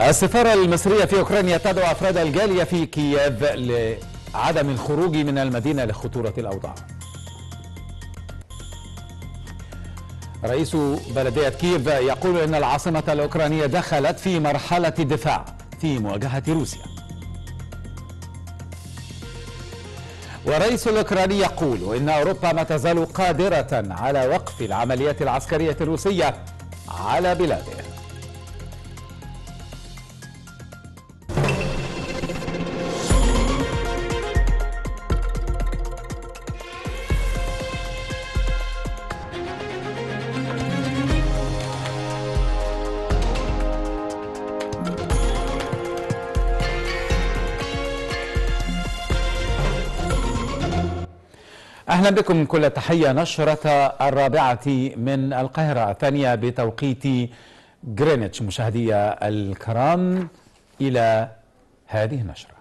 السفارة المصرية في أوكرانيا تدعو أفراد الجالية في كييف لعدم الخروج من المدينة لخطورة الأوضاع. رئيس بلدية كييف يقول إن العاصمة الأوكرانية دخلت في مرحلة دفاع في مواجهة روسيا. ورئيس الأوكراني يقول إن أوروبا ما تزال قادرة على وقف العمليات العسكرية الروسية على بلاده. أهلا بكم كل تحية. نشرة الرابعة من القاهرة، الثانية بتوقيت جرينتش. مشاهدي الكرام إلى هذه النشرة.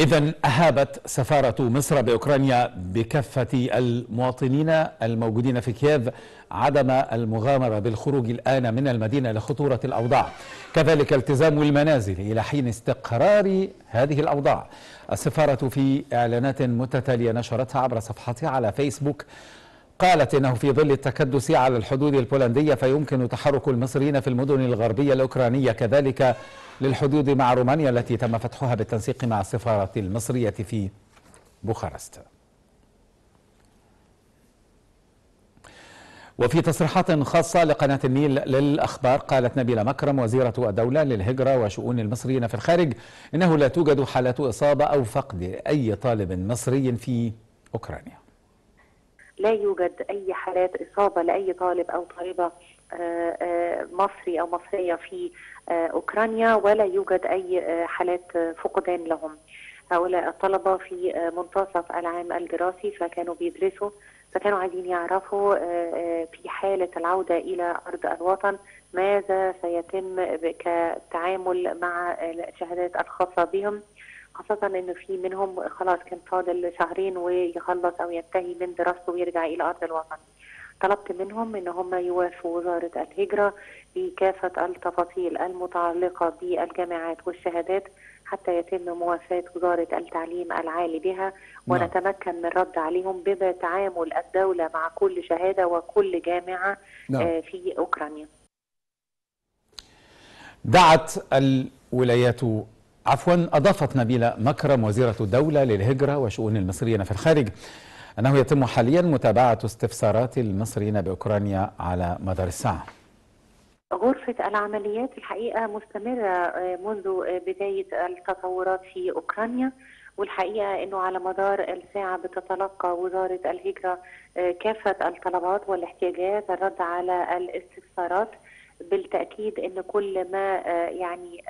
إذن أهابت سفارة مصر بأوكرانيا بكافة المواطنين الموجودين في كييف عدم المغامرة بالخروج الآن من المدينة لخطورة الأوضاع، كذلك التزام المنازل إلى حين استقرار هذه الأوضاع. السفارة في إعلانات متتالية نشرتها عبر صفحتها على فيسبوك قالت إنه في ظل التكدس على الحدود البولندية فيمكن تحرك المصريين في المدن الغربية الأوكرانية، كذلك للحدود مع رومانيا التي تم فتحها بالتنسيق مع السفارة المصرية في بوخارست. وفي تصريحات خاصة لقناة النيل للأخبار قالت نبيلة مكرم وزيرة الدولة للهجرة وشؤون المصريين في الخارج إنه لا توجد حالة إصابة أو فقد أي طالب مصري في أوكرانيا. لا يوجد أي حالات إصابة لأي طالب أو طالبة مصري أو مصرية في أوكرانيا، ولا يوجد أي حالات فقدان لهم. هؤلاء الطلبة في منتصف العام الدراسي فكانوا بيدرسوا، فكانوا عايزين يعرفوا في حالة العودة إلى أرض الوطن ماذا سيتم كتعامل مع الشهادات الخاصة بهم، خاصة إنه في منهم خلاص كان فاضل شهرين ويخلص أو ينتهي من دراسته ويرجع إلى أرض الوطن. طلبت منهم إن هم يوافوا وزارة الهجرة بكافة التفاصيل المتعلقة بالجامعات والشهادات حتى يتم موافاة وزارة التعليم العالي بها، ونتمكن من الرد عليهم بما تعامل الدولة مع كل شهادة وكل جامعة في أوكرانيا. دعت الولايات أضافت نبيلة مكرم وزيرة الدولة للهجرة وشؤون المصريين في الخارج أنه يتم حاليا متابعة استفسارات المصريين بأوكرانيا على مدار الساعة. غرفة العمليات الحقيقة مستمرة منذ بداية التطورات في أوكرانيا، والحقيقة أنه على مدار الساعة بتتلقى وزارة الهجرة كافة الطلبات والاحتياجات، الرد على الاستفسارات. بالتأكيد أن كل ما يعني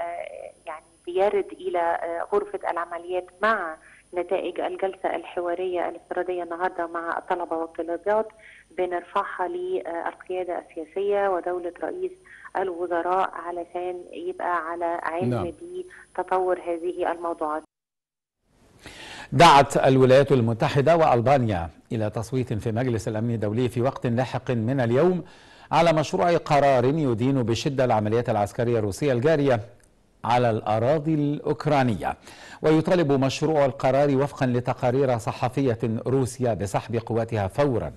بيرد إلى غرفة العمليات مع نتائج الجلسة الحوارية الافتراضية النهاردة مع الطلبة والطلبات بنرفعها للقيادة السياسية ودولة رئيس الوزراء علشان يبقى على علم بتطور هذه الموضوعات. دعت الولايات المتحدة وألبانيا إلى تصويت في مجلس الأمن الدولي في وقت لاحق من اليوم على مشروع قرار يدين بشدة العمليات العسكرية الروسية الجارية على الأراضي الأوكرانية، ويطالب مشروع القرار وفقا لتقارير صحفية روسيا بسحب قواتها فورا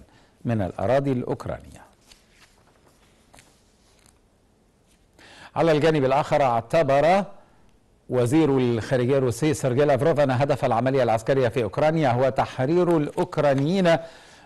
من الأراضي الأوكرانية. على الجانب الآخر اعتبر وزير الخارجية الروسي سيرجي لافروف أن هدف العملية العسكرية في أوكرانيا هو تحرير الأوكرانيين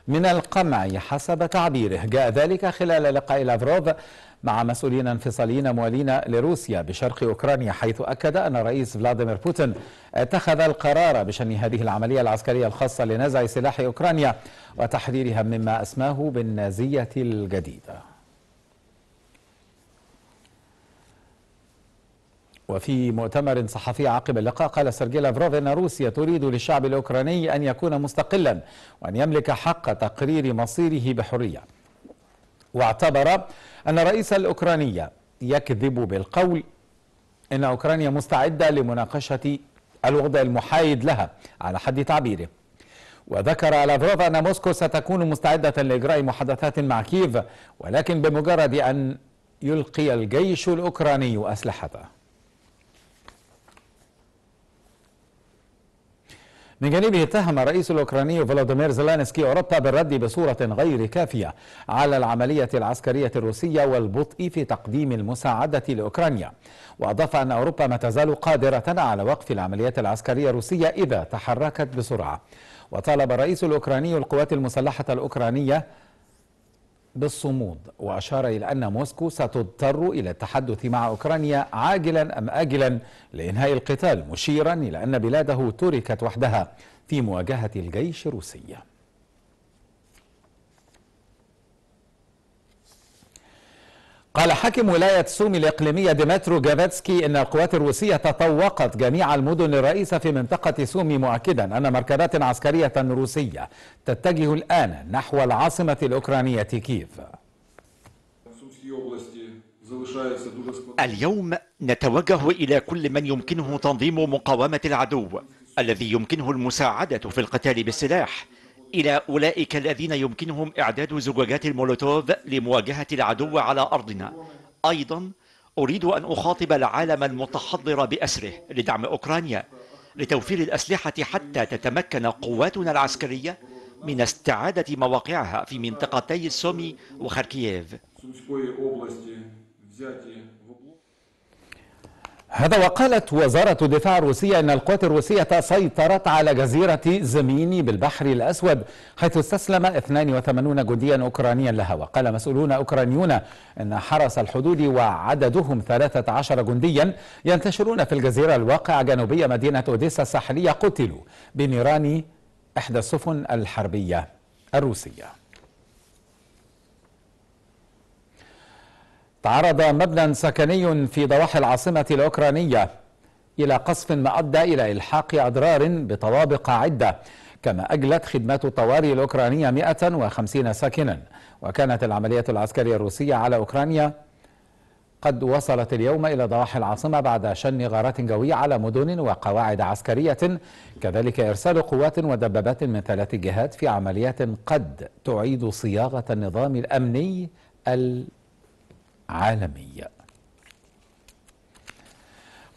من القمع حسب تعبيره. جاء ذلك خلال لقاء لافروف مع مسؤولين انفصاليين موالين لروسيا بشرق أوكرانيا، حيث أكد أن الرئيس فلاديمير بوتين اتخذ القرار بشأن هذه العملية العسكرية الخاصة لنزع سلاح أوكرانيا وتحريرها مما أسماه بالنازية الجديدة. وفي مؤتمر صحفي عقب اللقاء قال سيرجي لافروف أن روسيا تريد للشعب الأوكراني أن يكون مستقلا وأن يملك حق تقرير مصيره بحرية. واعتبر أن الرئيس الأوكراني يكذب بالقول أن أوكرانيا مستعدة لمناقشة الوضع المحايد لها على حد تعبيره. وذكر لافروف أن موسكو ستكون مستعدة لإجراء محادثات مع كييف، ولكن بمجرد أن يلقي الجيش الأوكراني أسلحته. من جانبه اتهم الرئيس الأوكراني فلاديمير زيلينسكي أوروبا بالرد بصورة غير كافية على العملية العسكرية الروسية والبطء في تقديم المساعدة لأوكرانيا، وأضاف أن أوروبا ما تزال قادرة على وقف العمليات العسكرية الروسية إذا تحركت بسرعة. وطالب الرئيس الأوكراني القوات المسلحة الأوكرانية بالصمود، وأشار إلى أن موسكو ستضطر إلى التحدث مع أوكرانيا عاجلا أم آجلا لإنهاء القتال، مشيرا إلى أن بلاده تركت وحدها في مواجهة الجيش الروسي. قال حاكم ولاية سومي الإقليمية ديميترو جيفيتسكي إن القوات الروسية تطوقت جميع المدن الرئيسة في منطقة سومي، مؤكدا أن مركبات عسكرية روسية تتجه الآن نحو العاصمة الأوكرانية كييف. اليوم نتوجه إلى كل من يمكنه تنظيم مقاومة العدو الذي يمكنه المساعدة في القتال بالسلاح، إلى أولئك الذين يمكنهم إعداد زجاجات المولوتوف لمواجهة العدو على أرضنا. أيضا أريد أن أخاطب العالم المتحضر بأسره لدعم أوكرانيا لتوفير الأسلحة حتى تتمكن قواتنا العسكرية من استعادة مواقعها في منطقتي سومي وخاركييف. هذا وقالت وزارة الدفاع الروسية أن القوات الروسية سيطرت على جزيرة زميني بالبحر الأسود، حيث استسلم 82 جنديا أوكرانيا لها. وقال مسؤولون أوكرانيون أن حرس الحدود وعددهم 13 جنديا ينتشرون في الجزيرة الواقعة جنوبية مدينة أوديسا الساحلية قتلوا بنيران إحدى السفن الحربية الروسية. تعرض مبنى سكني في ضواحي العاصمة الأوكرانية إلى قصف ما أدى إلى إلحاق أضرار بطوابق عدة، كما أجلت خدمات الطوارئ الأوكرانية 150 ساكنا. وكانت العمليات العسكرية الروسية على أوكرانيا قد وصلت اليوم إلى ضواحي العاصمة بعد شن غارات جوية على مدن وقواعد عسكرية، كذلك إرسال قوات ودبابات من 3 جهات في عمليات قد تعيد صياغة النظام الأمني عالمية.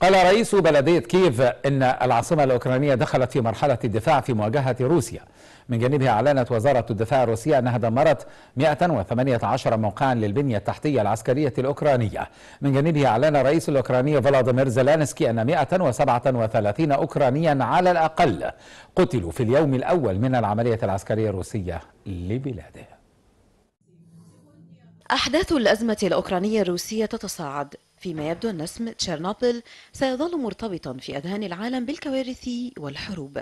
قال رئيس بلدية كييف إن العاصمة الأوكرانية دخلت في مرحلة الدفاع في مواجهة روسيا. من جانبها أعلنت وزارة الدفاع الروسية أنها دمرت 118 موقعا للبنية التحتية العسكرية الأوكرانية. من جانبها أعلن الرئيس الأوكراني فلاديمير زيلينسكي أن 137 أوكرانيا على الأقل قتلوا في اليوم الأول من العملية العسكرية الروسية لبلاده. أحداث الأزمة الأوكرانية الروسية تتصاعد، فيما يبدو أن اسم تشيرنوبيل سيظل مرتبطا في أذهان العالم بالكوارث والحروب،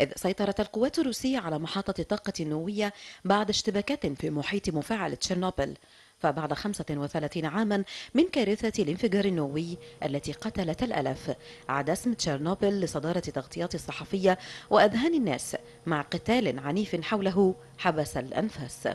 إذ سيطرت القوات الروسية على محطة الطاقة النووية بعد اشتباكات في محيط مفاعل تشيرنوبيل، فبعد 35 عاما من كارثة الانفجار النووي التي قتلت الألاف، عاد اسم تشيرنوبيل لصدارة تغطيات الصحفية وأذهان الناس، مع قتال عنيف حوله حبس الأنفاس.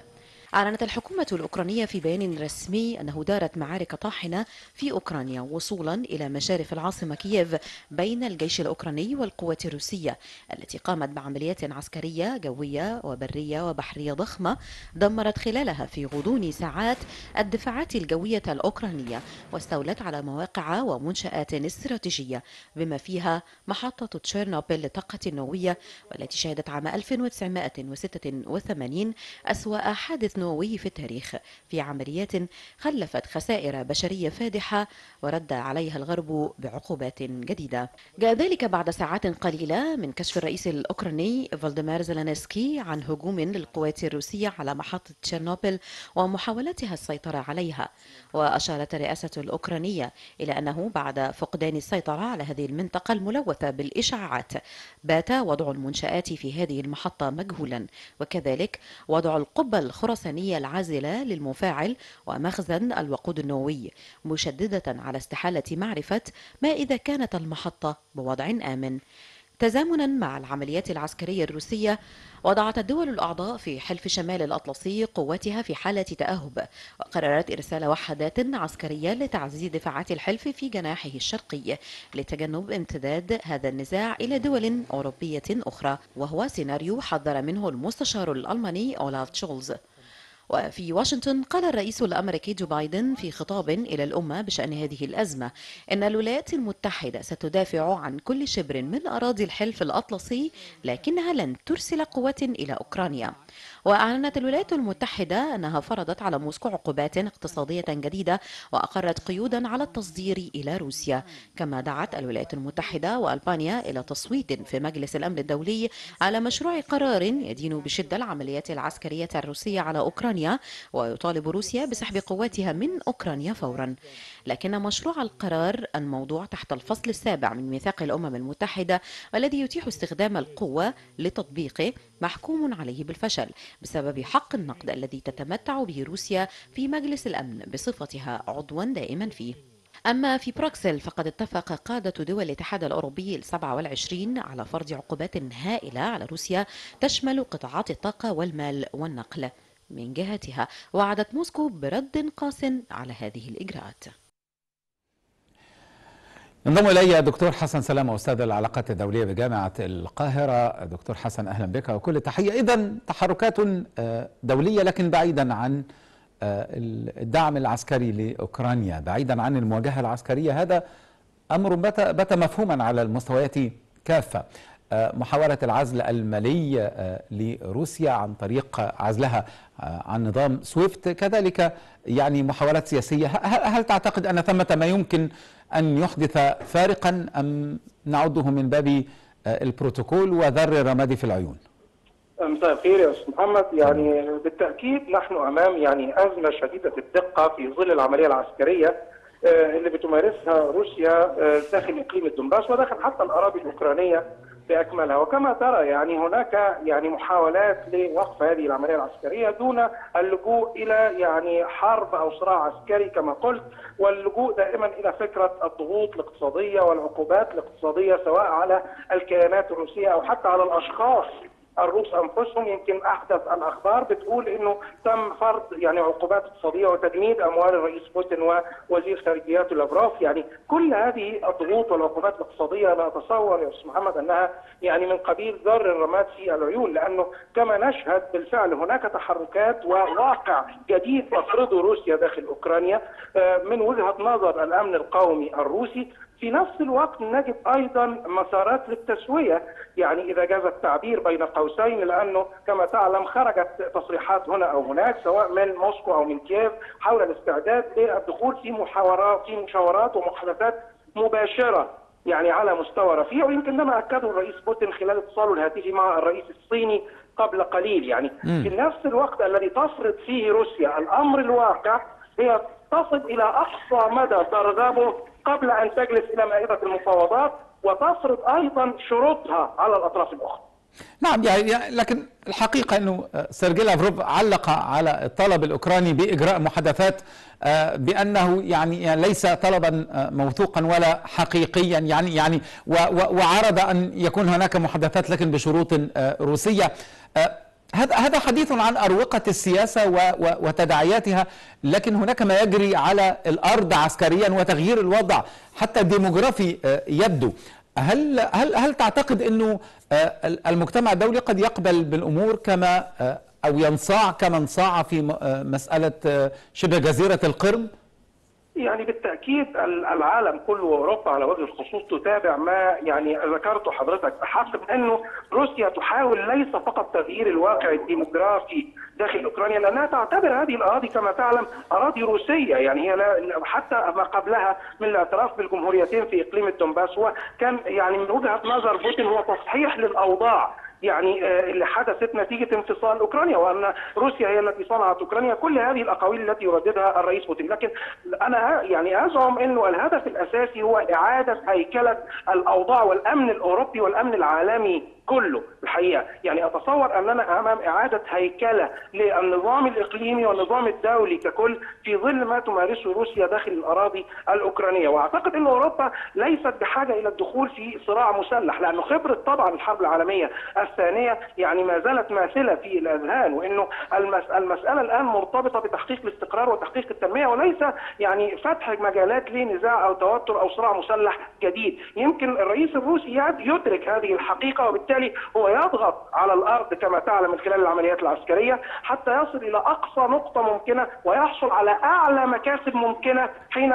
أعلنت الحكومة الأوكرانية في بيان رسمي أنه دارت معارك طاحنة في أوكرانيا وصولا إلى مشارف العاصمة كييف بين الجيش الأوكراني والقوات الروسية، التي قامت بعمليات عسكرية جوية وبرية وبحرية ضخمة دمرت خلالها في غضون ساعات الدفاعات الجوية الأوكرانية، واستولت على مواقع ومنشآت استراتيجية بما فيها محطة تشيرنوبيل للطاقة النووية، والتي شهدت عام 1986 أسوأ حادث نووي في التاريخ في عمليات خلفت خسائر بشرية فادحة ورد عليها الغرب بعقوبات جديدة. جاء ذلك بعد ساعات قليلة من كشف الرئيس الأوكراني فلاديمير زيلينسكي عن هجوم للقوات الروسية على محطة تشيرنوبيل ومحاولتها السيطرة عليها، وأشارت الرئاسة الأوكرانية إلى أنه بعد فقدان السيطرة على هذه المنطقة الملوثة بالإشعاعات بات وضع المنشآت في هذه المحطة مجهولا، وكذلك وضع القبة الخرسانية الوطنية العازلة للمفاعل ومخزن الوقود النووي، مشددة على استحالة معرفة ما إذا كانت المحطة بوضع آمن. تزامنا مع العمليات العسكرية الروسية، وضعت الدول الأعضاء في حلف شمال الأطلسي قواتها في حالة تأهب، وقررت إرسال وحدات عسكرية لتعزيز دفاعات الحلف في جناحه الشرقي لتجنب امتداد هذا النزاع إلى دول أوروبية أخرى، وهو سيناريو حذر منه المستشار الألماني أولاف شولتس. وفي واشنطن، قال الرئيس الأمريكي جو بايدن في خطاب إلى الأمة بشأن هذه الأزمة أن الولايات المتحدة ستدافع عن كل شبر من أراضي الحلف الأطلسي، لكنها لن ترسل قوات إلى أوكرانيا. وأعلنت الولايات المتحدة أنها فرضت على موسكو عقوبات اقتصادية جديدة وأقرت قيودا على التصدير إلى روسيا، كما دعت الولايات المتحدة وألبانيا إلى تصويت في مجلس الأمن الدولي على مشروع قرار يدين بشدة العمليات العسكرية الروسية على أوكرانيا ويطالب روسيا بسحب قواتها من أوكرانيا فورا. لكن مشروع القرار الموضوع تحت الفصل السابع من ميثاق الأمم المتحدة والذي يتيح استخدام القوة لتطبيقه محكوم عليه بالفشل بسبب حق النقد الذي تتمتع به روسيا في مجلس الأمن بصفتها عضوا دائما فيه. أما في بروكسل، فقد اتفق قادة دول الاتحاد الأوروبي ال27 على فرض عقوبات هائلة على روسيا تشمل قطاعات الطاقة والمال والنقل. من جهتها، وعدت موسكو برد قاس على هذه الإجراءات. ينضم إلي دكتور حسن سلامة، أستاذ العلاقات الدولية بجامعة القاهرة. دكتور حسن، أهلا بك وكل التحية. إذن تحركات دولية، لكن بعيدا عن الدعم العسكري لأوكرانيا، بعيدا عن المواجهة العسكرية، هذا أمر بات مفهوما على المستويات كافة. محاولة العزل المالي لروسيا عن طريق عزلها عن نظام سويفت، كذلك يعني محاولات سياسية. هل تعتقد أن ثمة ما يمكن أن يحدث فارقا أم نعده من باب البروتوكول وذر الرماد في العيون؟ مساء الخير يا أستاذ محمد. يعني بالتأكيد نحن أمام يعني أزمة شديدة الدقة في ظل العملية العسكرية اللي بتمارسها روسيا داخل إقليم دونباس وداخل حتى الأراضي الأوكرانية بأكملها. وكما ترى يعني هناك يعني محاولات لوقف هذه العملية العسكرية دون اللجوء إلى يعني حرب أو صراع عسكري كما قلت، واللجوء دائما إلى فكرة الضغوط الاقتصادية والعقوبات الاقتصادية سواء على الكيانات الروسية أو حتى على الأشخاص الروس أنفسهم. يمكن أحدث الأخبار بتقول إنه تم فرض يعني عقوبات اقتصادية وتجميد أموال الرئيس بوتين ووزير خارجيته لافروف. يعني كل هذه الضغوط والعقوبات الاقتصادية لا أتصور يا أستاذ محمد أنها يعني من قبيل ذر الرماد في العيون، لأنه كما نشهد بالفعل هناك تحركات وواقع جديد تفرضه روسيا داخل أوكرانيا من وجهة نظر الأمن القومي الروسي. في نفس الوقت نجد أيضا مسارات للتسوية، يعني إذا جاز التعبير بين قوسين، لأنه كما تعلم خرجت تصريحات هنا أو هناك سواء من موسكو أو من كييف حول الاستعداد للدخول في مشاورات ومحادثات مباشرة يعني على مستوى رفيع. ويمكن ده ما أكده الرئيس بوتين خلال اتصاله الهاتفي مع الرئيس الصيني قبل قليل. يعني في نفس الوقت الذي تفرض فيه روسيا الأمر الواقع هي تصل إلى أقصى مدى ترغبه قبل أن تجلس إلى مائدة المفاوضات وتفرض أيضا شروطها على الأطراف الأخرى. نعم، يعني لكن الحقيقة أنه سيرجي لافروف علق على الطلب الأوكراني بإجراء محادثات بأنه يعني ليس طلبا موثوقا ولا حقيقيا، يعني وعرض أن يكون هناك محادثات لكن بشروط روسية. هذا حديث عن أروقة السياسة وتداعياتها، لكن هناك ما يجري على الأرض عسكريا وتغيير الوضع حتى الديموغرافي يبدو. هل تعتقد أنه المجتمع الدولي قد يقبل بالأمور كما أو ينصاع كما انصاع في مسألة شبه جزيرة القرم؟ يعني بالتأكيد العالم كله وأوروبا على وجه الخصوص تتابع ما يعني ذكرته حضرتك، بحسب أنه روسيا تحاول ليس فقط تغيير الواقع الديموغرافي داخل أوكرانيا، لأنها تعتبر هذه الأراضي كما تعلم أراضي روسية. يعني هي حتى ما قبلها من الاعتراف بالجمهوريتين في إقليم الدونباس وكان يعني من وجهة نظر بوتين هو تصحيح للأوضاع يعني اللي حدثت نتيجة انفصال أوكرانيا، وأن روسيا هي التي صنعت أوكرانيا. كل هذه الأقاويل التي يرددها الرئيس بوتين، لكن أنا يعني أزعم أنه الهدف الأساسي هو إعادة هيكلة الأوضاع والأمن الأوروبي والأمن العالمي كله الحقيقه، يعني اتصور اننا امام اعاده هيكله للنظام الاقليمي والنظام الدولي ككل في ظل ما تمارسه روسيا داخل الاراضي الاوكرانيه، واعتقد ان اوروبا ليست بحاجه الى الدخول في صراع مسلح، لانه خبره طبعا الحرب العالميه الثانيه يعني ما زالت ماثله في الاذهان، وانه المساله الان مرتبطه بتحقيق الاستقرار وتحقيق التنميه وليس يعني فتح مجالات لنزاع او توتر او صراع مسلح جديد. يمكن الرئيس الروسي يدرك هذه الحقيقه وبالتالي هو يضغط على الارض كما تعلم من خلال العمليات العسكريه حتى يصل الى اقصى نقطه ممكنه ويحصل على اعلى مكاسب ممكنه حين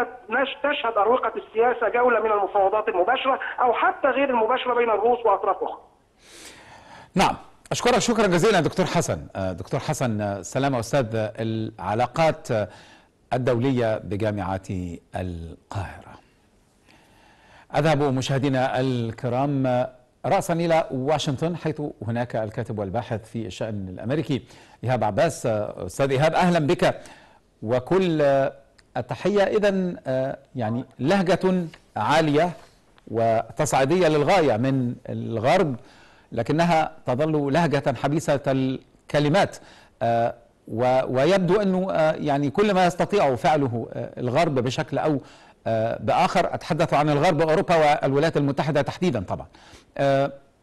تشهد اروقه السياسه جوله من المفاوضات المباشره او حتى غير المباشره بين الروس واطراف اخرى. نعم، اشكرك شكرا جزيلا دكتور حسن. دكتور حسن سلامه استاذ العلاقات الدوليه بجامعه القاهره. أذهب مشاهدينا الكرام رأسا إلى واشنطن، حيث هناك الكاتب والباحث في الشأن الأمريكي إيهاب عباس. أستاذ إيهاب أهلا بك وكل التحية. إذن يعني لهجة عالية وتصعيدية للغاية من الغرب، لكنها تظل لهجة حبيسة الكلمات، ويبدو أنه يعني كل ما يستطيع فعله الغرب بشكل أو بآخر، أتحدث عن الغرب وأوروبا والولايات المتحدة تحديدا طبعا،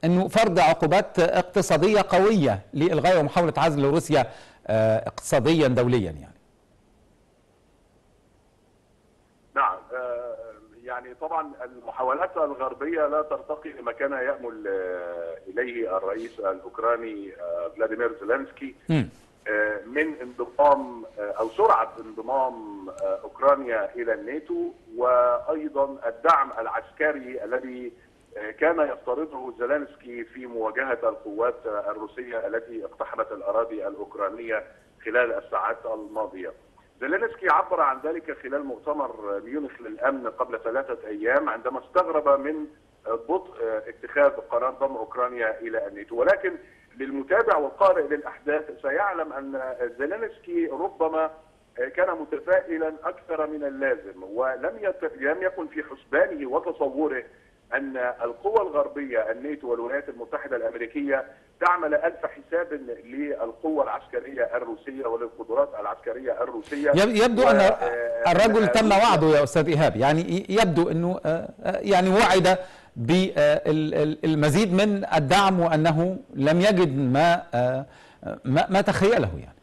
أنه فرض عقوبات اقتصادية قوية للغاية ومحاولة عزل روسيا اقتصاديا دوليا. يعني نعم، يعني طبعا المحاولات الغربية لا ترتقي لما كان يأمل إليه الرئيس الأوكراني فلاديمير زيلينسكي من انضمام أو سرعة انضمام أوكرانيا إلى الناتو، وأيضا الدعم العسكري الذي كان يفترضه زيلينسكي في مواجهة القوات الروسية التي اقتحمت الأراضي الأوكرانية خلال الساعات الماضية. زيلينسكي عبر عن ذلك خلال مؤتمر ميونخ للأمن قبل 3 أيام عندما استغرب من بطء اتخاذ قرار ضم أوكرانيا إلى الناتو، ولكن للمتابع والقارئ للأحداث سيعلم أن زيلينسكي ربما كان متفائلا أكثر من اللازم، ولم يكن في حسبانه وتصوره أن القوى الغربية الناتو والولايات المتحدة الأمريكية تعمل 1000 حساب للقوة العسكرية الروسية وللقدرات العسكرية الروسية. يبدو أن الرجل تم وعده يا أستاذ إيهاب، يعني يبدو أنه يعني وعد بالمزيد من الدعم وأنه لم يجد ما تخيله. يعني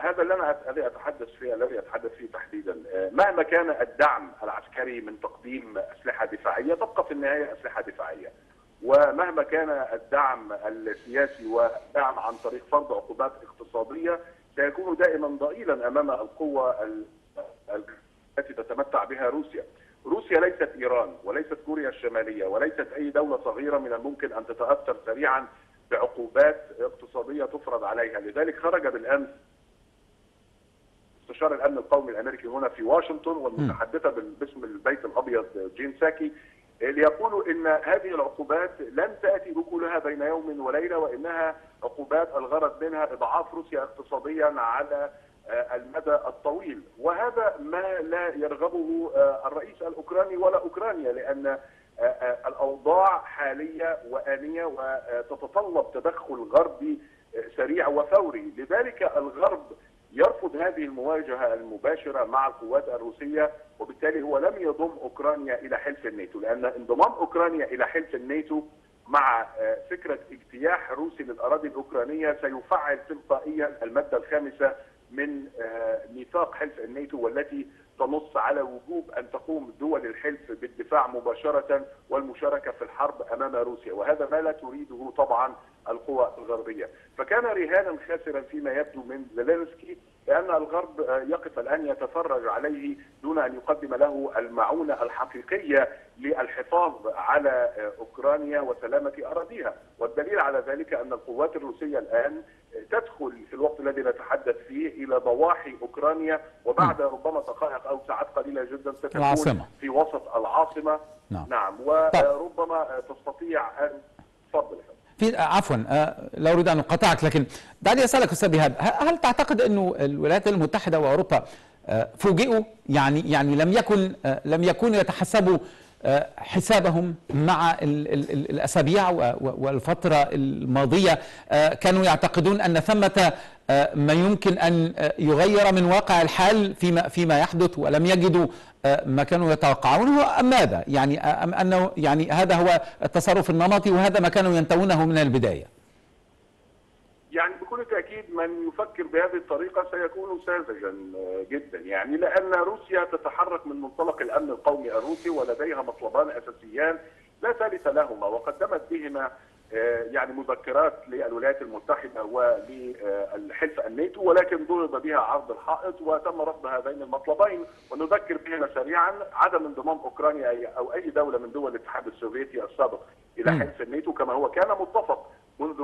هذا اللي انا الذي اتحدث فيه تحديدا، مهما كان الدعم العسكري من تقديم اسلحه دفاعيه تبقى في النهايه اسلحه دفاعيه، ومهما كان الدعم السياسي والدعم عن طريق فرض عقوبات اقتصاديه سيكون دائما ضئيلا امام القوه التي تتمتع بها روسيا. روسيا ليست ايران وليست كوريا الشماليه وليست اي دوله صغيره من الممكن ان تتاثر سريعا بعقوبات اقتصاديه تفرض عليها، لذلك خرج بالامس مستشار الامن القومي الامريكي هنا في واشنطن والمتحدثه باسم البيت الابيض جين ساكي ليقولوا ان هذه العقوبات لن تاتي ركولها بين يوم وليله، وانها عقوبات الغرض منها اضعاف روسيا اقتصاديا على المدى الطويل، وهذا ما لا يرغبه الرئيس الاوكراني ولا اوكرانيا، لان الاوضاع حاليه وانيه وتتطلب تدخل غربي سريع وفوري، لذلك الغرب يرفض هذه المواجهة المباشرة مع القوات الروسية، وبالتالي هو لم يضم أوكرانيا إلى حلف الناتو، لأن انضمام أوكرانيا إلى حلف الناتو مع فكرة اجتياح روسي للأراضي الأوكرانية سيفعل تلقائيا المادة الخامسة من ميثاق حلف الناتو، والتي تنص على وجوب أن تقوم دول الحلف بالدفاع مباشرة والمشاركة في الحرب أمام روسيا، وهذا ما لا تريده طبعا القوى الغربية. فكان رهانا خاسرا فيما يبدو من زيلينسكي، لأن الغرب يقف الآن يتفرج عليه دون أن يقدم له المعونة الحقيقية للحفاظ على أوكرانيا وسلامة أراضيها، والدليل على ذلك أن القوات الروسية الآن تدخل في الوقت الذي نتحدث فيه إلى ضواحي أوكرانيا، وبعد ربما دقائق أو ساعات قليلة جدا ستكون في وسط العاصمة. نعم وربما تستطيع أن تفضل. عفوا لا أريد أن أقاطعك، لكن دعني أسألك أستاذ إيهاب، هل تعتقد أنه الولايات المتحدة وأوروبا فوجئوا يعني لم يكونوا يتحسبوا حسابهم مع الأسابيع والفترة الماضية. كانوا يعتقدون أن ثمة ما يمكن أن يغير من واقع الحال فيما يحدث، ولم يجدوا ما كانوا يتوقعونه. ماذا يعني؟ أنه يعني هذا هو التصرف النمطي، وهذا ما كانوا ينتهونه من البداية. يعني بكل تأكيد من يفكر بهذه الطريقة سيكون ساذجا جدا، يعني لأن روسيا تتحرك من منطلق الأمن القومي الروسي، ولديها مطلبان أساسيان لا ثالث لهما، وقدمت بهما يعني مذكرات للولايات المتحدة وللحلف الناتو، ولكن ضرب بها عرض الحائط وتم رفض هذين المطلبين. ونذكر بهما سريعا: عدم انضمام أوكرانيا أو أي دولة من دول الاتحاد السوفيتي السابق إلى حلف الناتو كما هو كان متفق منذ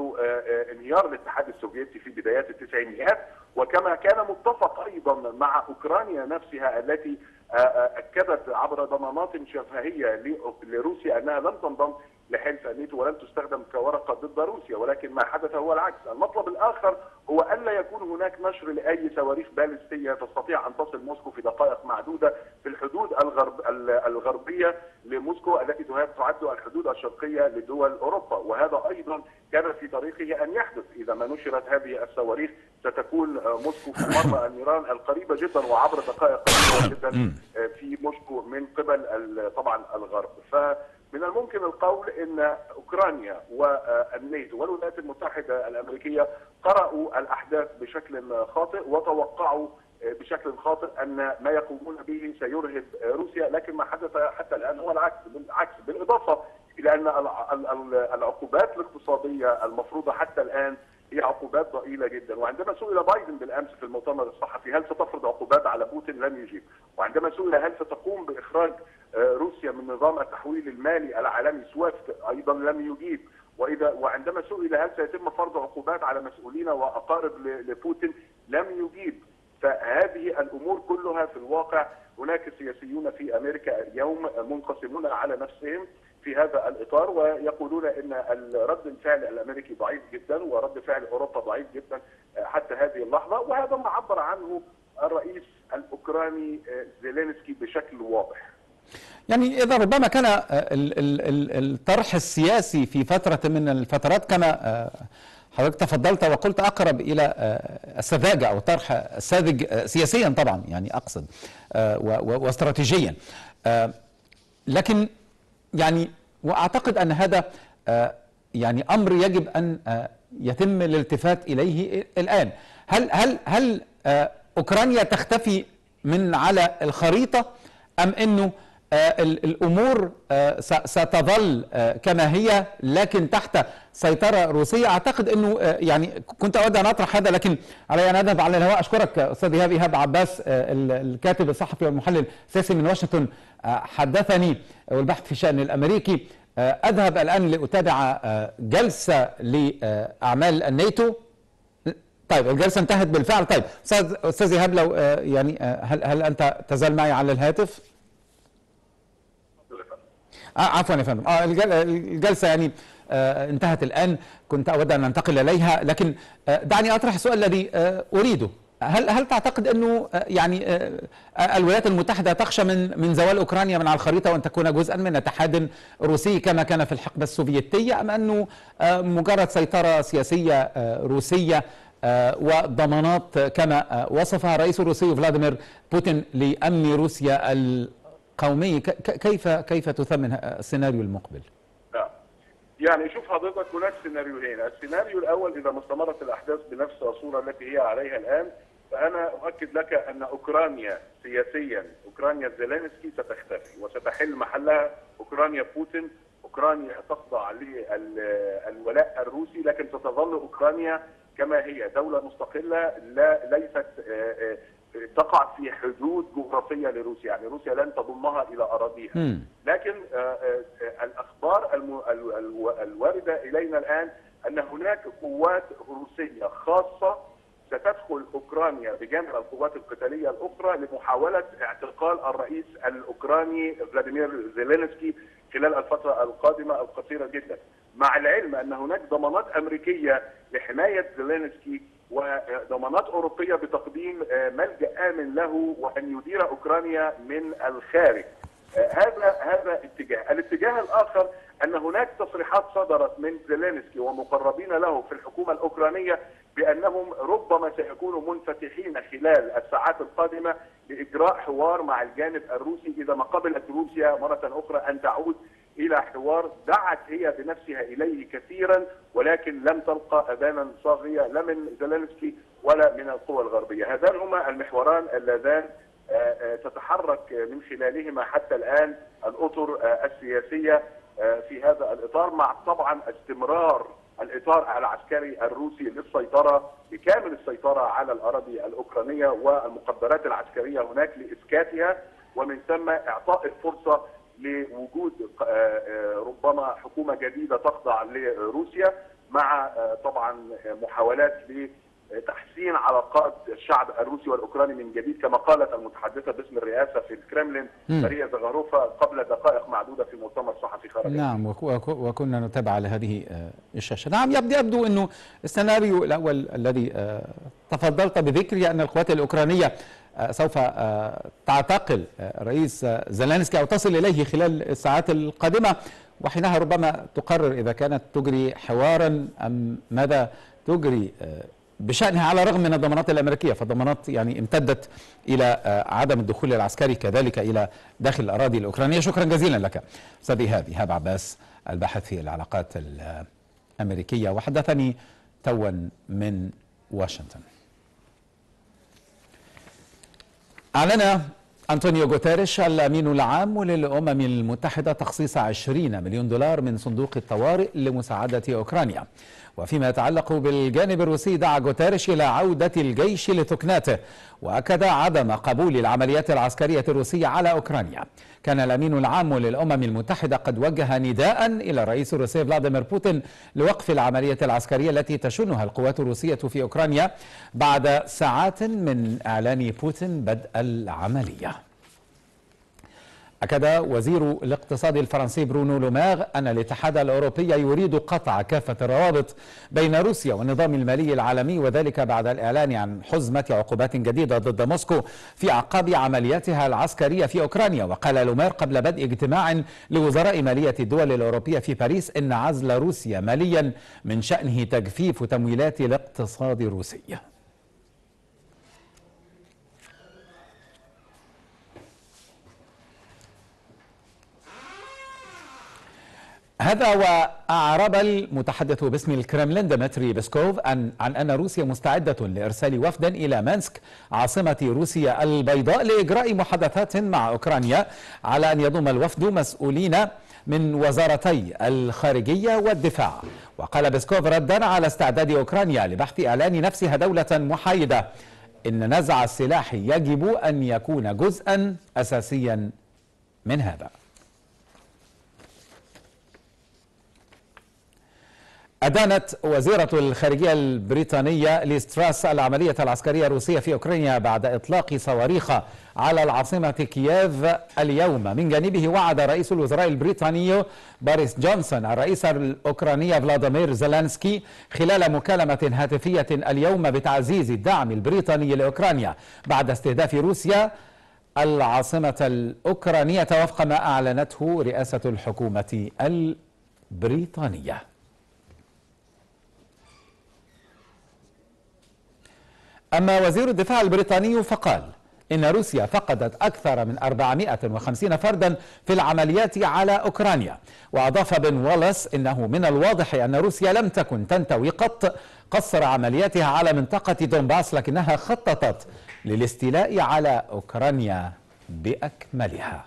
انهيار الاتحاد السوفيتي في بدايات التسعينيات، وكما كان متفق أيضا مع أوكرانيا نفسها التي أكدت عبر ضمانات شفهية لروسيا أنها لن تنضم لحلف الناتو ولن تستخدم كورقة ضد روسيا، ولكن ما حدث هو العكس. المطلب الآخر هو أن لا يكون هناك نشر لأي صواريخ باليستية تستطيع أن تصل موسكو في دقائق معدودة في الحدود الغربية لموسكو التي تعد الحدود الشرقية لدول أوروبا، وهذا أيضا كان في طريقه أن يحدث. إذا ما نشرت هذه الصواريخ ستكون موسكو في مرمى النيران القريبة جدا وعبر دقائق قليلة جدا في موسكو من قبل طبعا الغرب. من الممكن القول ان اوكرانيا والناتو والولايات المتحده الامريكيه قرأوا الاحداث بشكل خاطئ وتوقعوا بشكل خاطئ ان ما يقومون به سيرهب روسيا، لكن ما حدث حتى الان هو بالعكس، بالاضافه الى ان العقوبات الاقتصاديه المفروضه حتى الان هي عقوبات ضئيلة جدا. وعندما سئل بايدن بالأمس في المؤتمر الصحفي هل ستفرض عقوبات على بوتين، لم يجيب. وعندما سئل هل ستقوم بإخراج روسيا من نظام التحويل المالي العالمي سويفت، أيضا لم يجيب. وعندما سئل هل سيتم فرض عقوبات على مسؤولين وأقارب لبوتين، لم يجيب. فهذه الأمور كلها في الواقع هناك سياسيون في أمريكا اليوم منقسمون على نفسهم في هذا الإطار، ويقولون أن رد الفعل الأمريكي ضعيف جدا ورد فعل أوروبا ضعيف جدا حتى هذه اللحظة، وهذا ما عبر عنه الرئيس الأوكراني زيلينسكي بشكل واضح. يعني إذا ربما كان الطرح السياسي في فترة من الفترات كما حضرتك تفضلت وقلت أقرب إلى السذاجة أو طرح ساذج سياسيا طبعا، يعني أقصد واستراتيجيا، لكن يعني وأعتقد أن هذا يعني أمر يجب أن يتم الالتفات إليه الآن. هل أوكرانيا تختفي من على الخريطة، أم أنه الأمور ستظل كما هي لكن تحت سيطرة روسية؟ أعتقد أنه يعني كنت أود أن أطرح هذا، لكن علي أن أذهب على الهواء. أشكرك أستاذ إيهاب عباس، الكاتب الصحفي والمحلل السياسي من واشنطن، حدثني والبحث في شأن الأمريكي. أذهب الآن لأتابع جلسة لأعمال الناتو. طيب الجلسة انتهت بالفعل. طيب أستاذ إيهاب، لو يعني هل أنت تزال معي على الهاتف؟ عفوا يا فندم، الجلسة يعني انتهت الآن، كنت أود أن أنتقل إليها، لكن دعني أطرح السؤال الذي أريده. هل تعتقد أنه يعني الولايات المتحدة تخشى من زوال أوكرانيا من على الخريطة وأن تكون جزءا من اتحاد روسي كما كان في الحقبة السوفيتية، أم أنه مجرد سيطرة سياسية روسية وضمانات كما وصفها الرئيس الروسي فلاديمير بوتين لأمن روسيا قومي؟ كيف تثمن السيناريو المقبل؟ يعني شوف حضرتك، هناك سيناريوين. السيناريو الأول إذا ما استمرت الأحداث بنفس الصورة التي هي عليها الآن، فأنا أؤكد لك أن أوكرانيا سياسيا، أوكرانيا زيلينسكي ستختفي وستحل محلها أوكرانيا بوتين. أوكرانيا تخضع للولاء الروسي، لكن ستظل أوكرانيا كما هي دولة مستقلة ليست تقع في حدود جغرافية لروسيا، يعني روسيا لن تضمها إلى أراضيها. لكن الأخبار الواردة إلينا الآن أن هناك قوات روسية خاصة ستدخل أوكرانيا بجانب القوات القتالية الأخرى لمحاولة اعتقال الرئيس الأوكراني فلاديمير زيلينسكي خلال الفترة القادمة القصيرة جدا، مع العلم أن هناك ضمانات أمريكية لحماية زيلينسكي وضمانات أوروبية بتقديم ملجأ آمن له وأن يدير أوكرانيا من الخارج. هذا اتجاه. الاتجاه الاخر ان هناك تصريحات صدرت من زيلينسكي ومقربين له في الحكومه الاوكرانيه بانهم ربما سيكونوا منفتحين خلال الساعات القادمه لاجراء حوار مع الجانب الروسي اذا ما قبلت روسيا مره اخرى ان تعود الى حوار دعت هي بنفسها اليه كثيرا، ولكن لم تلقى اذانا صاغيه لا من زيلينسكي ولا من القوى الغربيه. هذان هما المحوران اللذان تتحرك من خلالهما حتى الآن الأطر السياسية في هذا الإطار، مع طبعا استمرار الإطار العسكري الروسي للسيطرة بكامل السيطرة على الأراضي الأوكرانية والمقدرات العسكرية هناك لإسكاتها، ومن ثم إعطاء الفرصة لوجود ربما حكومة جديدة تخضع لروسيا، مع طبعا محاولات تحسين علاقات الشعب الروسي والاوكراني من جديد، كما قالت المتحدثه باسم الرئاسه في الكرملين ماريا زاخاروفا قبل دقائق معدوده في مؤتمر صحفي خارجي. نعم، وكنا نتابع لهذه الشاشه. نعم، يبدو انه السيناريو الاول الذي تفضلت بذكره ان القوات الاوكرانيه سوف تعتقل الرئيس زيلينسكي او تصل اليه خلال الساعات القادمه، وحينها ربما تقرر اذا كانت تجري حوارا ام ماذا تجري بشأنها، على الرغم من الضمانات الأمريكية، فالضمانات يعني امتدت إلى عدم الدخول العسكري كذلك إلى داخل الأراضي الأوكرانية. شكرا جزيلا لك أستاذ إيهاب عباس، الباحث في العلاقات الأمريكية، وحدثني توا من واشنطن. أعلن أنتونيو غوتيريش الأمين العام للأمم المتحدة تخصيص 20 مليون دولار من صندوق الطوارئ لمساعدة أوكرانيا. وفيما يتعلق بالجانب الروسي، دعا غوتيريش إلى عودة الجيش لتكناته، وأكد عدم قبول العمليات العسكرية الروسية على أوكرانيا. كان الأمين العام للأمم المتحدة قد وجه نداء إلى الرئيس الروسي فلاديمير بوتين لوقف العملية العسكرية التي تشنها القوات الروسية في أوكرانيا بعد ساعات من إعلان بوتين بدء العملية. أكد وزير الاقتصاد الفرنسي برونو لومير أن الاتحاد الأوروبي يريد قطع كافة الروابط بين روسيا والنظام المالي العالمي، وذلك بعد الإعلان عن حزمة عقوبات جديدة ضد موسكو في أعقاب عملياتها العسكرية في أوكرانيا. وقال لومير قبل بدء اجتماع لوزراء مالية الدول الأوروبية في باريس إن عزل روسيا ماليا من شأنه تجفيف تمويلات الاقتصاد الروسي. هذا وأعرب المتحدث باسم الكرملين ديمتري بيسكوف عن أن روسيا مستعدة لإرسال وفدا إلى منسك عاصمة روسيا البيضاء لإجراء محادثات مع أوكرانيا، على أن يضم الوفد مسؤولين من وزارتي الخارجية والدفاع. وقال بيسكوف ردا على استعداد أوكرانيا لبحث إعلان نفسها دولة محايدة إن نزع السلاح يجب أن يكون جزءا أساسيا من هذا. أدانت وزيرة الخارجية البريطانية ليز تراس العملية العسكرية الروسية في أوكرانيا بعد إطلاق صواريخ على العاصمة كييف اليوم. من جانبه، وعد رئيس الوزراء البريطاني باريس جونسون الرئيس الأوكراني فلاديمير زيلينسكي خلال مكالمة هاتفية اليوم بتعزيز الدعم البريطاني لأوكرانيا بعد استهداف روسيا العاصمة الأوكرانية، وفق ما أعلنته رئاسة الحكومة البريطانية. أما وزير الدفاع البريطاني فقال إن روسيا فقدت أكثر من 450 فردا في العمليات على أوكرانيا. وأضاف بن والاس إنه من الواضح أن روسيا لم تكن تنتوي قط قصر عملياتها على منطقة دونباس، لكنها خططت للاستيلاء على أوكرانيا بأكملها.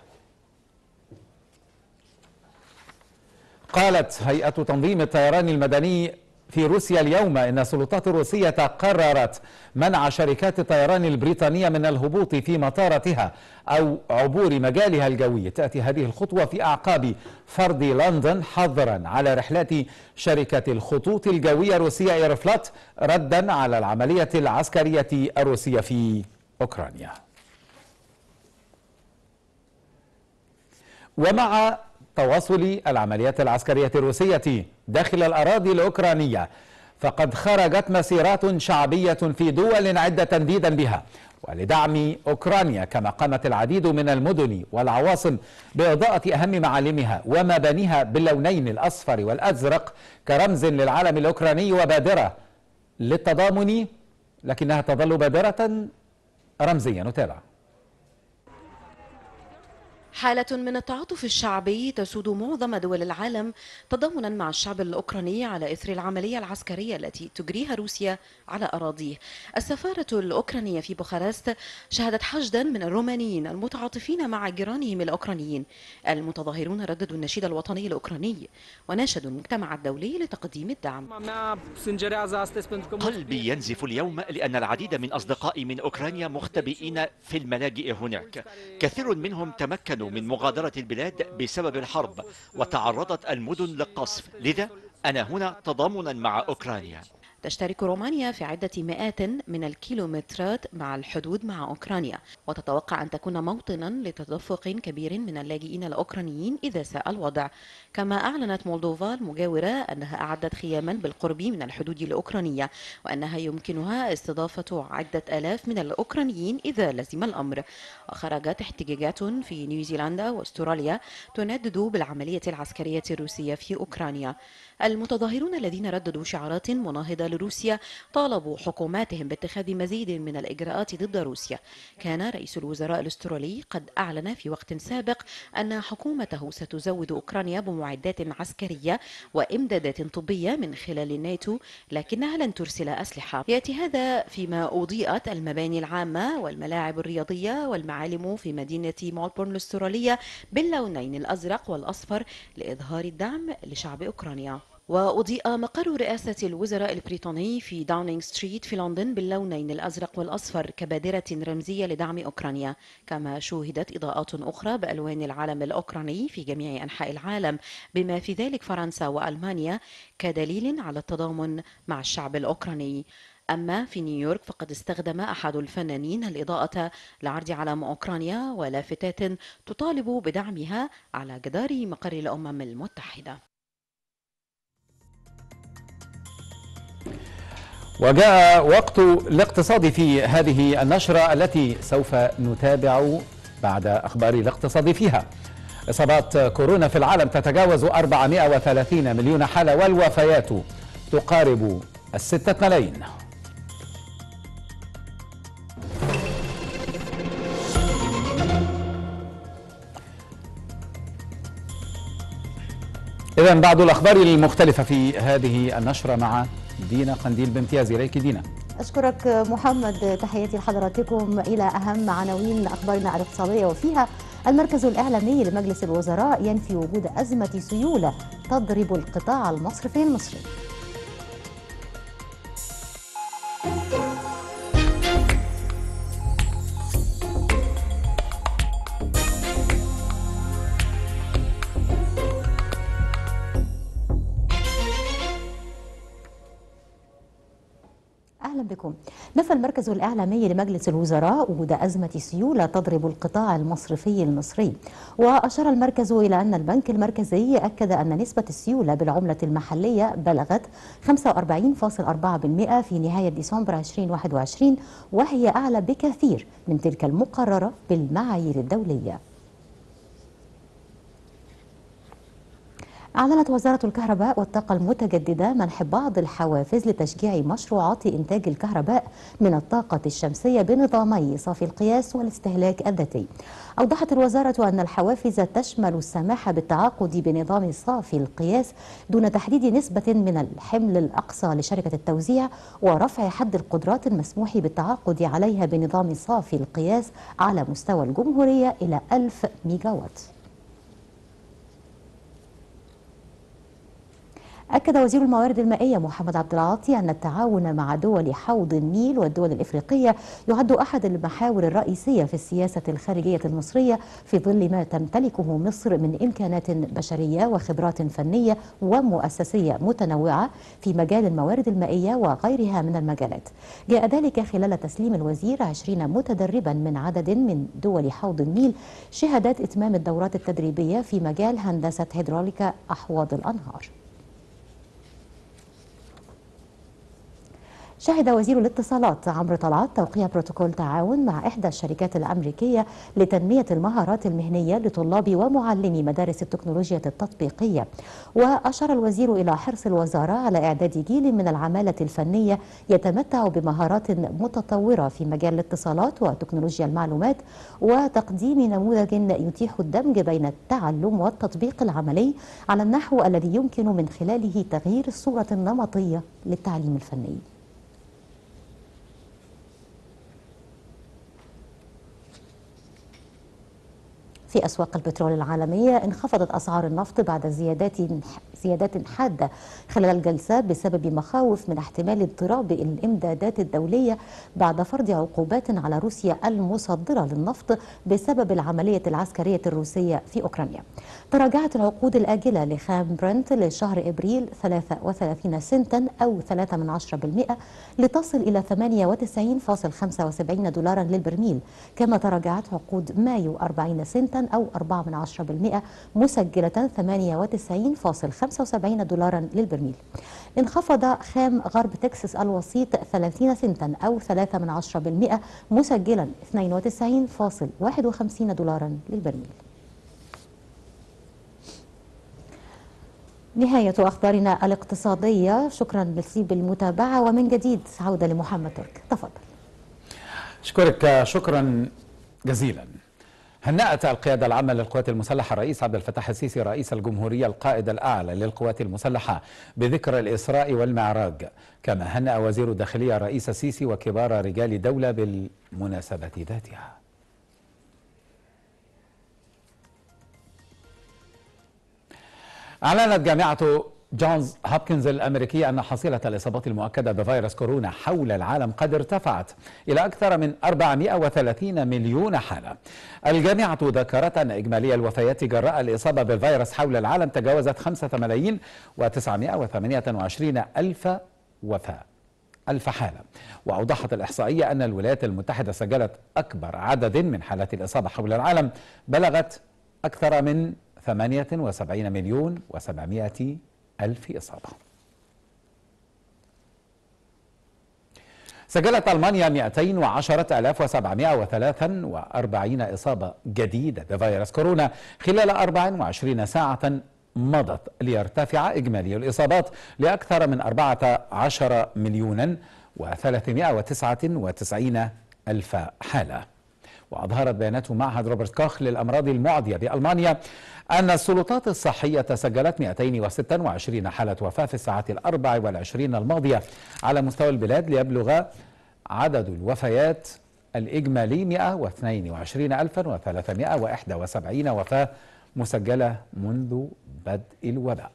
قالت هيئة تنظيم الطيران المدني في روسيا اليوم إن السلطات الروسية قررت منع شركات الطيران البريطانية من الهبوط في مطاراتها أو عبور مجالها الجوي. تأتي هذه الخطوة في أعقاب فرض لندن حظرا على رحلات شركة الخطوط الجوية الروسية إيرفلات، ردا على العملية العسكرية الروسية في أوكرانيا. ومع تواصل العمليات العسكرية الروسية داخل الأراضي الأوكرانية، فقد خرجت مسيرات شعبية في دول عدة تنديدا بها ولدعم أوكرانيا، كما قامت العديد من المدن والعواصم بإضاءة أهم معالمها ومبانيها باللونين الأصفر والأزرق كرمز للعلم الأوكراني وبادرة للتضامن، لكنها تظل بادرة رمزية. نتابع. حالة من التعاطف الشعبي تسود معظم دول العالم تضامنا مع الشعب الأوكراني على إثر العملية العسكرية التي تجريها روسيا على أراضيه. السفارة الأوكرانية في بوخارست شهدت حشدا من الرومانيين المتعاطفين مع جيرانهم الأوكرانيين. المتظاهرون رددوا النشيد الوطني الأوكراني وناشدوا المجتمع الدولي لتقديم الدعم. قلبي ينزف اليوم لأن العديد من أصدقائي من أوكرانيا مختبئين في الملاجئ هناك. كثير منهم تمكن من مغادرة البلاد بسبب الحرب وتعرضت المدن للقصف، لذا أنا هنا تضامنا مع أوكرانيا. تشترك رومانيا في عدة مئات من الكيلومترات مع الحدود مع أوكرانيا، وتتوقع أن تكون موطنا لتدفق كبير من اللاجئين الأوكرانيين إذا ساء الوضع. كما أعلنت مولدوفا المجاورة أنها أعدت خياما بالقرب من الحدود الأوكرانية وأنها يمكنها استضافة عدة آلاف من الأوكرانيين إذا لزم الأمر. وخرجت احتجاجات في نيوزيلندا وأستراليا تندد بالعملية العسكرية الروسية في أوكرانيا. المتظاهرون الذين رددوا شعارات مناهضة لروسيا طالبوا حكوماتهم باتخاذ مزيد من الإجراءات ضد روسيا. كان رئيس الوزراء الأسترالي قد أعلن في وقت سابق أن حكومته ستزود أوكرانيا بمعدات عسكرية وإمدادات طبية من خلال الناتو، لكنها لن ترسل أسلحة. يأتي هذا فيما أضيئت المباني العامة والملاعب الرياضية والمعالم في مدينة ملبورن الأسترالية باللونين الأزرق والأصفر لإظهار الدعم لشعب أوكرانيا. وأضيء مقر رئاسة الوزراء البريطاني في داونينغ ستريت في لندن باللونين الأزرق والأصفر كبادرة رمزية لدعم أوكرانيا. كما شوهدت إضاءات أخرى بألوان العلم الأوكراني في جميع أنحاء العالم بما في ذلك فرنسا وألمانيا كدليل على التضامن مع الشعب الأوكراني. أما في نيويورك فقد استخدم أحد الفنانين الإضاءة لعرض علم أوكرانيا ولافتات تطالب بدعمها على جدار مقر الأمم المتحدة. وجاء وقت الاقتصاد في هذه النشرة التي سوف نتابع بعد أخبار الاقتصاد فيها. إصابات كورونا في العالم تتجاوز 430 مليون حالة والوفيات تقارب 6 ملايين. إذن بعض الأخبار المختلفة في هذه النشرة مع دينا قنديل بامتياز. إليك دينا. أشكرك محمد، تحياتي لحضراتكم إلى أهم عناوين أخبارنا الاقتصادية، وفيها المركز الإعلامي لمجلس الوزراء ينفي وجود أزمة سيولة تضرب القطاع المصرفي المصري. نفى المركز الإعلامي لمجلس الوزراء وجود أزمة سيولة تضرب القطاع المصرفي المصري، وأشار المركز إلى أن البنك المركزي أكد أن نسبة السيولة بالعملة المحلية بلغت 45.4% في نهاية ديسمبر 2021، وهي أعلى بكثير من تلك المقررة بالمعايير الدولية. أعلنت وزارة الكهرباء والطاقة المتجددة منح بعض الحوافز لتشجيع مشروعات إنتاج الكهرباء من الطاقة الشمسية بنظامي صافي القياس والاستهلاك الذاتي. أوضحت الوزارة أن الحوافز تشمل السماح بالتعاقد بنظام صافي القياس دون تحديد نسبة من الحمل الأقصى لشركة التوزيع، ورفع حد القدرات المسموح بالتعاقد عليها بنظام صافي القياس على مستوى الجمهورية إلى 1000 ميجاوات. أكد وزير الموارد المائية محمد عبد العاطي أن التعاون مع دول حوض النيل والدول الإفريقية يعد أحد المحاور الرئيسية في السياسة الخارجية المصرية في ظل ما تمتلكه مصر من إمكانات بشرية وخبرات فنية ومؤسسية متنوعة في مجال الموارد المائية وغيرها من المجالات. جاء ذلك خلال تسليم الوزير 20 متدربا من عدد من دول حوض النيل شهادات إتمام الدورات التدريبية في مجال هندسة هيدروليكا أحواض الأنهار. شهد وزير الاتصالات عمرو طلعت توقيع بروتوكول تعاون مع إحدى الشركات الأمريكية لتنمية المهارات المهنية لطلاب ومعلمي مدارس التكنولوجيا التطبيقية. وأشار الوزير إلى حرص الوزارة على إعداد جيل من العمالة الفنية يتمتع بمهارات متطورة في مجال الاتصالات وتكنولوجيا المعلومات، وتقديم نموذج يتيح الدمج بين التعلم والتطبيق العملي على النحو الذي يمكن من خلاله تغيير الصورة النمطية للتعليم الفني. في أسواق البترول العالمية انخفضت أسعار النفط بعد زيادات حادة خلال الجلسة بسبب مخاوف من احتمال اضطراب الإمدادات الدولية بعد فرض عقوبات على روسيا المصدرة للنفط بسبب العملية العسكرية الروسية في أوكرانيا. تراجعت العقود الآجلة لخام برنت لشهر إبريل 33 سنتا أو 0.3% لتصل إلى 98.75 دولارا للبرميل، كما تراجعت عقود مايو 40 سنتا أو 0.4% مسجلة 98.75 دولارا للبرميل. انخفض خام غرب تكساس الوسيط 30 سنتا أو 0.3% مسجلا 92.51 دولارا للبرميل. نهاية أخبارنا الاقتصادية، شكرا لطيب المتابعة، ومن جديد عودة لمحمد ترك. تفضل. أشكرك شكرا جزيلا. هنأت القيادة العامة للقوات المسلحة الرئيس عبد الفتاح السيسي رئيس الجمهورية القائد الأعلى للقوات المسلحة بذكرى الإسراء والمعراج، كما هنأ وزير الداخلية الرئيس السيسي وكبار رجال الدولة بالمناسبة ذاتها. أعلنت جامعة جونز هابكنز الأمريكية أن حصيلة الإصابات المؤكدة بفيروس كورونا حول العالم قد ارتفعت إلى أكثر من 430 مليون حالة. الجامعة ذكرت أن إجمالي الوفيات جراء الإصابة بالفيروس حول العالم تجاوزت 5,928,000 حالة. وأوضحت الإحصائية أن الولايات المتحدة سجلت أكبر عدد من حالات الإصابة حول العالم، بلغت أكثر من 78,700,000 إصابة. سجلت ألمانيا 210,743 إصابة جديدة بفيروس كورونا خلال 24 ساعة مضت، ليرتفع إجمالي الإصابات لأكثر من 14,399,000 حالة. وأظهرت بيانات معهد روبرت كوخ للأمراض المعدية بألمانيا أن السلطات الصحية سجلت 226 حالة وفاة في الساعات 24 الماضية على مستوى البلاد، ليبلغ عدد الوفيات الإجمالي 122,371 وفاة مسجلة منذ بدء الوباء.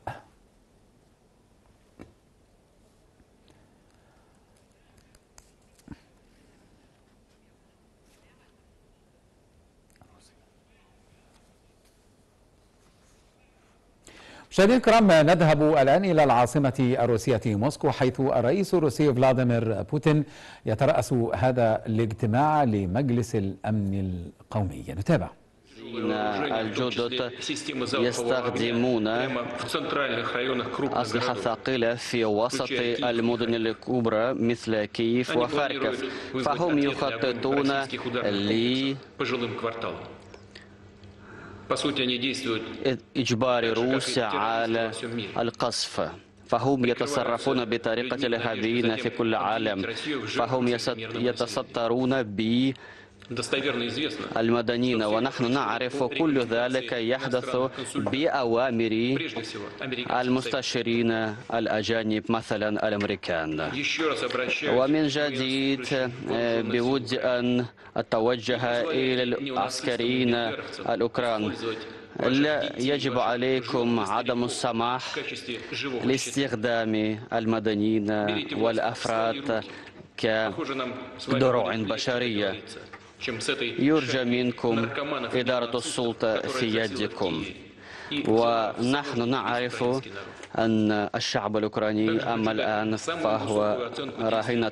مشاهدينا الكرام، نذهب الآن إلى العاصمة الروسية موسكو، حيث الرئيس الروسي فلاديمير بوتين يترأس هذا الاجتماع لمجلس الأمن القومي. نتابع. الجدد يستخدمون أسلحة ثقيلة في وسط المدن الكبرى مثل كييف وخاركوف، فهم يخططون إجبار روسيا على القصف، فهم يتصرفون بطريقة الهدينة في كل عالم، فهم يتسترون بالمدنيين، ونحن نعرف كل ذلك يحدث بأوامر المستشارين الأجانب مثلا الأمريكان. ومن جديد بود أن أتوجه إلى العسكريين الأوكران، لا يجب عليكم عدم السماح لاستخدام المدنيين والأفراد كدروع بشرية. يرجى منكم إدارة السلطة في يدكم، ونحن نعرف أن الشعب الأوكراني أما الآن فهو رهينة.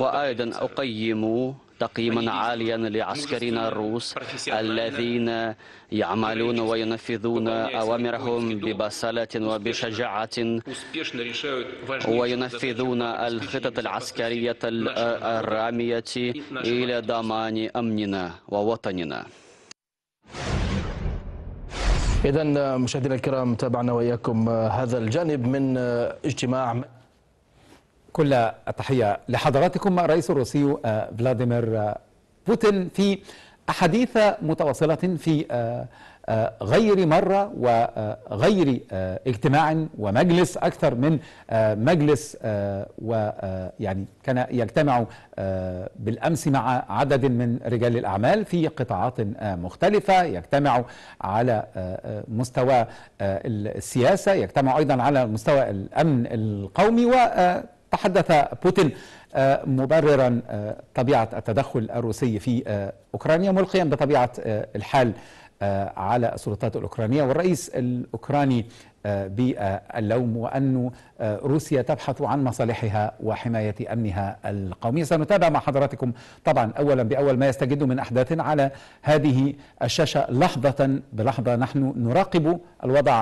وأيضا أقيم تقييما عاليا لعسكرينا الروس الذين يعملون وينفذون أوامرهم ببسالة وبشجاعة وينفذون الخطط العسكرية الرامية إلى ضمان أمننا ووطننا. إذن مشاهدينا الكرام، تابعنا وإياكم هذا الجانب من اجتماع. كل التحية لحضراتكم. الرئيس الروسي فلاديمير بوتين في أحاديث متواصلة في غير مرة وغير اجتماع ومجلس، أكثر من مجلس، ويعني كان يجتمع بالأمس مع عدد من رجال الأعمال في قطاعات مختلفة، يجتمع على مستوى السياسة، يجتمع أيضا على مستوى الأمن القومي. وتحدث بوتين مبررا طبيعة التدخل الروسي في أوكرانيا، ملقيا بطبيعة الحال على السلطات الأوكرانية والرئيس الأوكراني باللوم، وأن روسيا تبحث عن مصالحها وحماية أمنها القومي. سنتابع مع حضراتكم طبعا أولا بأول ما يستجد من أحداث على هذه الشاشة لحظة بلحظة. نحن نراقب الوضع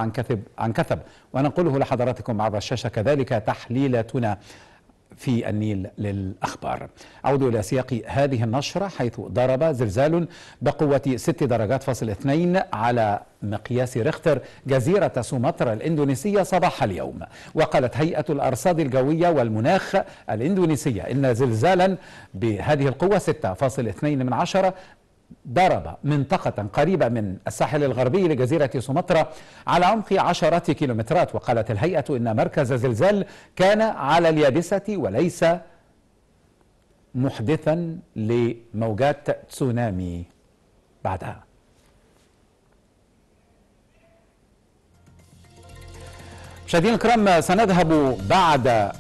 عن كثب وننقله لحضراتكم عبر الشاشة، كذلك تحليلاتنا في النيل للأخبار. أعود إلى سياق هذه النشرة، حيث ضرب زلزال بقوة 6.2 على مقياس ريختر جزيرة سومطرة الإندونيسية صباح اليوم. وقالت هيئة الأرصاد الجوية والمناخ الإندونيسية إن زلزالا بهذه القوة 6.2 ضرب منطقة قريبة من الساحل الغربي لجزيرة سومطرة على عمق 10 كيلومترات. وقالت الهيئة إن مركز الزلزال كان على اليابسة وليس محدثا لموجات تسونامي بعدها. مشاهدينا الكرام، سنذهب بعد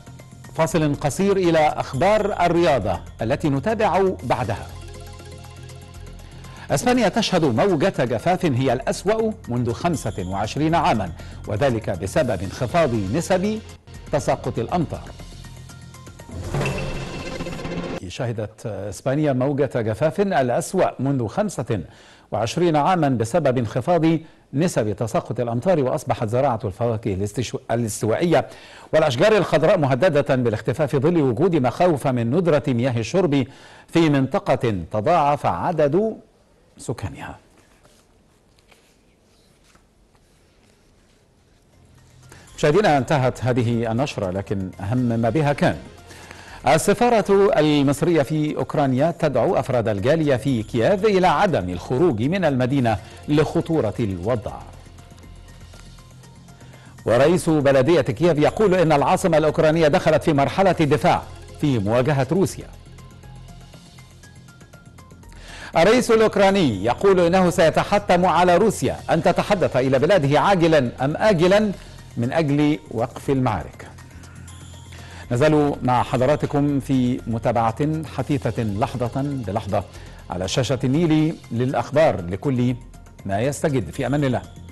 فاصل قصير إلى أخبار الرياضة التي نتابع بعدها. أسبانيا تشهد موجة جفاف هي الأسوأ منذ 25 عاما، وذلك بسبب انخفاض نسب تساقط الأمطار. شهدت إسبانيا موجة جفاف الأسوأ منذ 25 عاما بسبب انخفاض نسب تساقط الأمطار، وأصبحت زراعة الفواكه الاستوائية والأشجار الخضراء مهددة بالاختفاء في ظل وجود مخاوف من ندرة مياه الشرب في منطقة تضاعف عدد سكانها. مشاهدينا، انتهت هذه النشرة، لكن أهم ما بها كان السفارة المصرية في أوكرانيا تدعو أفراد الجالية في كييف إلى عدم الخروج من المدينة لخطورة الوضع. ورئيس بلدية كييف يقول إن العاصمة الأوكرانية دخلت في مرحلة دفاع في مواجهة روسيا. الرئيس الأوكراني يقول إنه سيتحتم على روسيا أن تتحدث إلى بلاده عاجلا أم آجلا من أجل وقف المعارك. نزال مع حضراتكم في متابعة حثيثة لحظة بلحظة على شاشة النيل للأخبار لكل ما يستجد. في أمان الله.